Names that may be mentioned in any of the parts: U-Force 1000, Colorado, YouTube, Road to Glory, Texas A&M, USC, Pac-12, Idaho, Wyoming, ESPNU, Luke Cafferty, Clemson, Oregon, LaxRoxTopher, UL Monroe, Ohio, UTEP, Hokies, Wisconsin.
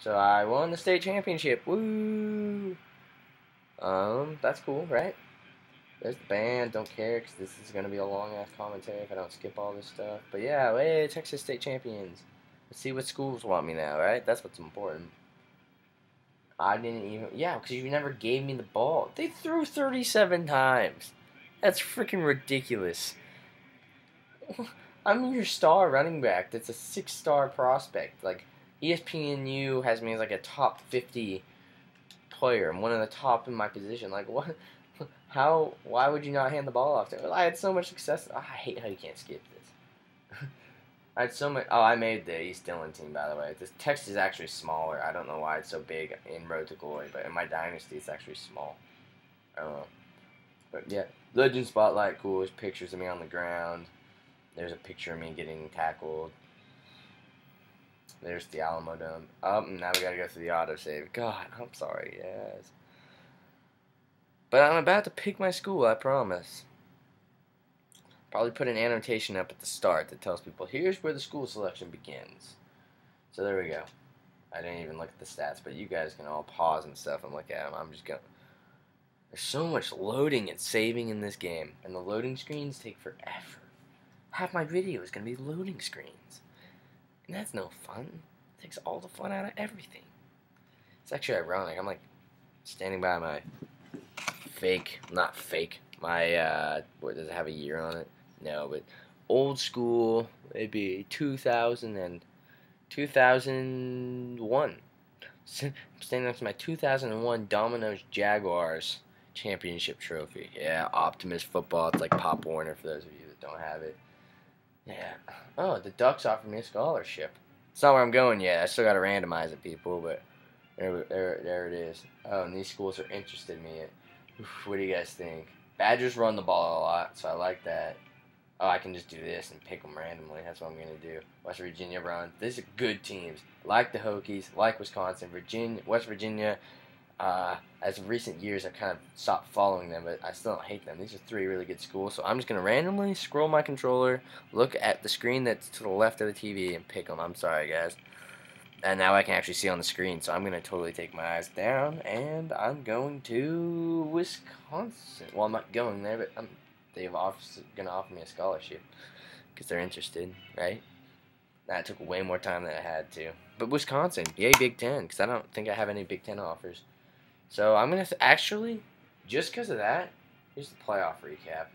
So I won the state championship. Woo! That's cool, right? There's the band. Don't care because this is going to be a long-ass commentary if I don't skip all this stuff. But yeah, hey, Texas State Champions. Let's see what schools want me now, right? That's what's important. I didn't even... Yeah, because you never gave me the ball. They threw 37 times. That's freaking ridiculous. I'm your star running back. That's a 6-star prospect. Like, ESPNU has me as like a top 50 player. I'm one of the top in my position. Like, what... How? Why would you not hand the ball off to him? I had so much success. I hate how you can't skip this. I had so much. Oh, I made the East Dillon team, by the way. This text is actually smaller. I don't know why it's so big in Road to Glory, but in my dynasty, it's actually small. I don't know. But yeah, Legend Spotlight, cool. There's pictures of me on the ground. There's a picture of me getting tackled. There's the Alamo Dome. Oh, and now we gotta go through the autosave. God, I'm sorry. Yes. But I'm about to pick my school, I promise. Probably put an annotation up at the start that tells people, here's where the school selection begins. So there we go. I didn't even look at the stats, but you guys can all pause and stuff and look at them. I'm just going to... There's so much loading and saving in this game, and the loading screens take forever. Half my video is going to be loading screens. And that's no fun. It takes all the fun out of everything. It's actually ironic. I'm like standing by my... my what does it have a year on it? No, but old school, it'd be 2001. I'm standing next to my 2001 Domino's Jaguars championship trophy. Yeah, Optimus football, it's like Pop Warner for those of you that don't have it. Yeah. Oh, the Ducks offered me a scholarship. It's not where I'm going yet, I still gotta randomize it, people, but there it is. Oh, and these schools are interested in me. What do you guys think? Badgers run the ball a lot, so I like that. Oh, I can just do this and pick them randomly. That's what I'm going to do. West Virginia Browns. These are good teams. Like the Hokies, like Wisconsin, Virginia, West Virginia. As of recent years, I've kind of stopped following them, but I still don't hate them. These are three really good schools, so I'm just going to randomly scroll my controller, look at the screen that's to the left of the TV, and pick them. I'm sorry, guys. And now I can actually see on the screen, so I'm going to totally take my eyes down, and I'm going to Wisconsin. Well, I'm not going there, but they're going to offer me a scholarship because they're interested, right? That took way more time than I had to. But Wisconsin, yay Big Ten, because I don't think I have any Big Ten offers. So I'm going to actually, just because of that, here's the playoff recap.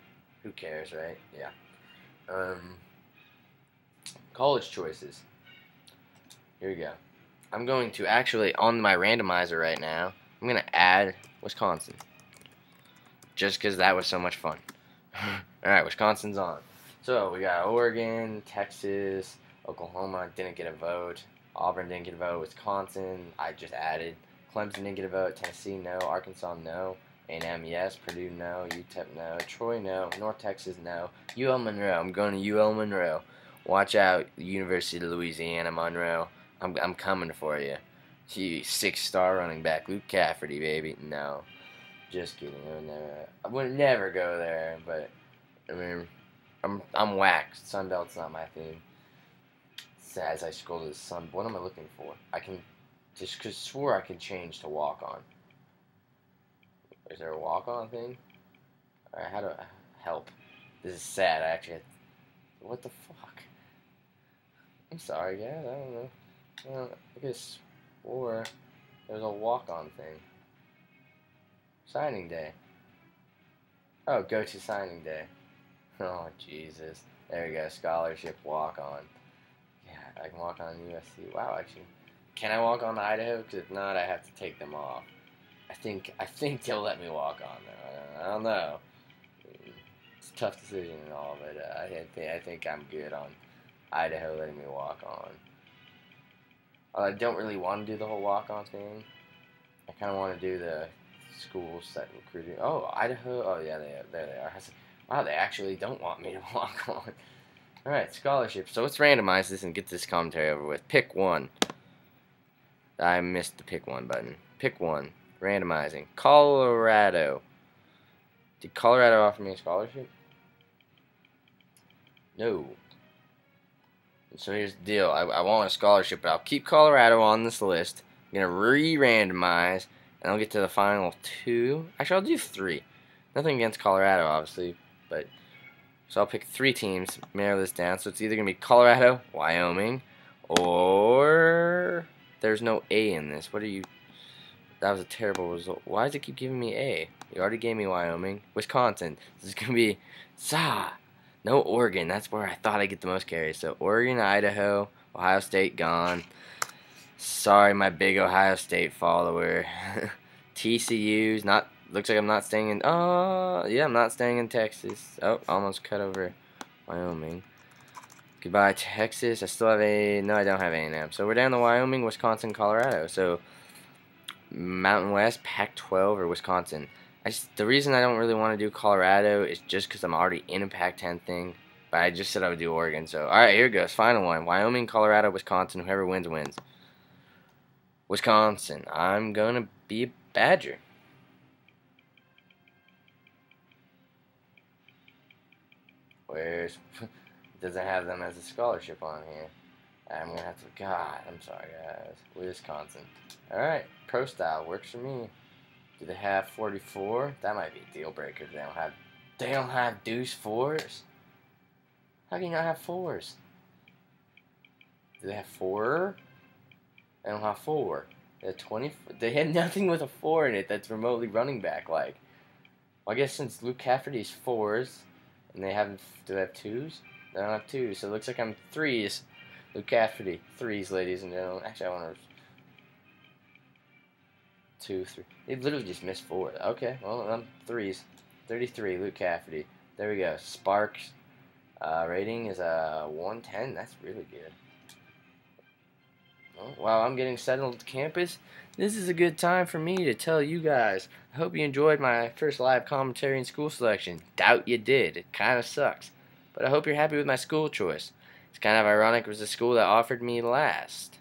Who cares, right? Yeah. College choices. Here we go. I'm going to actually, on my randomizer right now, I'm going to add Wisconsin. Just because that was so much fun. Alright, Wisconsin's on. So, we got Oregon, Texas, Oklahoma didn't get a vote, Auburn didn't get a vote, Wisconsin, I just added, Clemson didn't get a vote, Tennessee, no, Arkansas, no, A&M, yes, Purdue, no, UTEP, no, Troy, no, North Texas, no, UL Monroe, I'm going to UL Monroe. Watch out, University of Louisiana, Monroe. I'm coming for you. Gee, 6-star running back, Luke Cafferty, baby. No, just kidding. I would never go there. But I mean, I'm waxed. Sunbelt's not my thing. As I scroll to the sun, what am I looking for? I can just cause swore I can change to walk on. Is there a walk on thing? All right, how do I help? This is sad. I actually. What the fuck? I'm sorry, guys. I don't know. Well, I guess, or there's a walk-on thing. Signing day. Oh, go to signing day. Oh, Jesus. There we go. Scholarship walk-on. Yeah, I can walk on USC. Wow, actually. Can I walk on Idaho? Because if not, I have to take them off. I think they'll let me walk on though. I don't know. It's a tough decision and all, but I think I'm good on Idaho letting me walk on. I don't really want to do the whole walk-on thing. I kind of want to do the schools that recruiting. Oh, Idaho. Oh, yeah, there they are. Wow, they actually don't want me to walk on. All right, scholarship. So let's randomize this and get this commentary over with. Pick one. I missed the pick one button. Pick one. Randomizing. Colorado. Did Colorado offer me a scholarship? No. So here's the deal. I want a scholarship, but I'll keep Colorado on this list I'm going to re-randomize, and I'll get to the final two. Actually, I'll do three. Nothing against Colorado, obviously, but... So I'll pick three teams, narrow this down. So it's either going to be Colorado, Wyoming, or... There's no A in this. What are you... That was a terrible result. Why does it keep giving me A? You already gave me Wyoming. Wisconsin. This is going to be... No Oregon. That's where I thought I'd get the most carries. So Oregon, Idaho, Ohio State gone. Sorry, my big Ohio State follower. TCU's not... Looks like I'm not staying in... Oh, yeah, I'm not staying in Texas. Oh, almost cut over Wyoming. Goodbye, Texas. I still have a... No, I don't have A&M. So we're down to Wyoming, Wisconsin, Colorado. So Mountain West, Pac-12, or Wisconsin. The reason I don't really want to do Colorado is just because I'm already in a Pac-10 thing. But I just said I would do Oregon. So, all right, here it goes. Final one. Wyoming, Colorado, Wisconsin. Whoever wins, wins. Wisconsin. I'm going to be a Badger. Where's doesn't have them as a scholarship on here. I'm gonna have to. God, I'm sorry, guys. Wisconsin. All right, pro style works for me. Do they have 44? That might be a deal breaker. They don't have. They don't have deuce fours. How can you not have fours? Do they have four? They don't have four. They have 20. They had nothing with a four in it that's remotely running back like. Well, I guess since Luke Cafferty's fours. And they have, do they have twos? They don't have twos, so it looks like I'm threes. Luke Cafferty, threes, ladies and gentlemen. Actually, I want to... Two, three. They literally just missed four. Okay, well, I'm threes. 33, Luke Cafferty. There we go. Sparks rating is a 110. That's really good. Well, while I'm getting settled to campus, this is a good time for me to tell you guys. I hope you enjoyed my first live commentary and school selection. Doubt you did. It kind of sucks. But I hope you're happy with my school choice. It's kind of ironic it was the school that offered me last.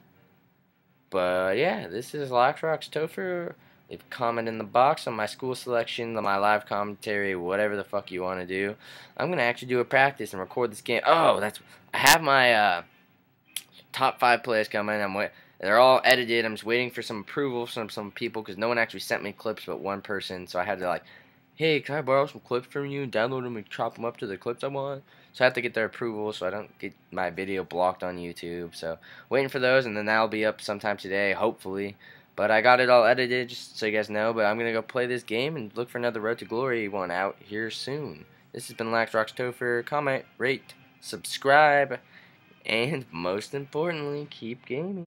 But yeah, this is LaxRoxTopher. Leave a comment in the box on my school selection, on my live commentary, whatever the fuck you want to do. I'm going to actually do a practice and record this game. Oh, that's... I have my... top 5 plays coming. They're all edited. I'm just waiting for some approval from some people because no one actually sent me clips but one person. So I had to like, hey, can I borrow some clips from you and download them and chop them up to the clips I want? So I have to get their approval so I don't get my video blocked on YouTube. So waiting for those, and then that'll be up sometime today, hopefully. But I got it all edited just so you guys know. But I'm going to go play this game and look for another Road to Glory one out here soon. This has been LaxRoxTopher. Comment, rate, subscribe. And most importantly, keep gaming.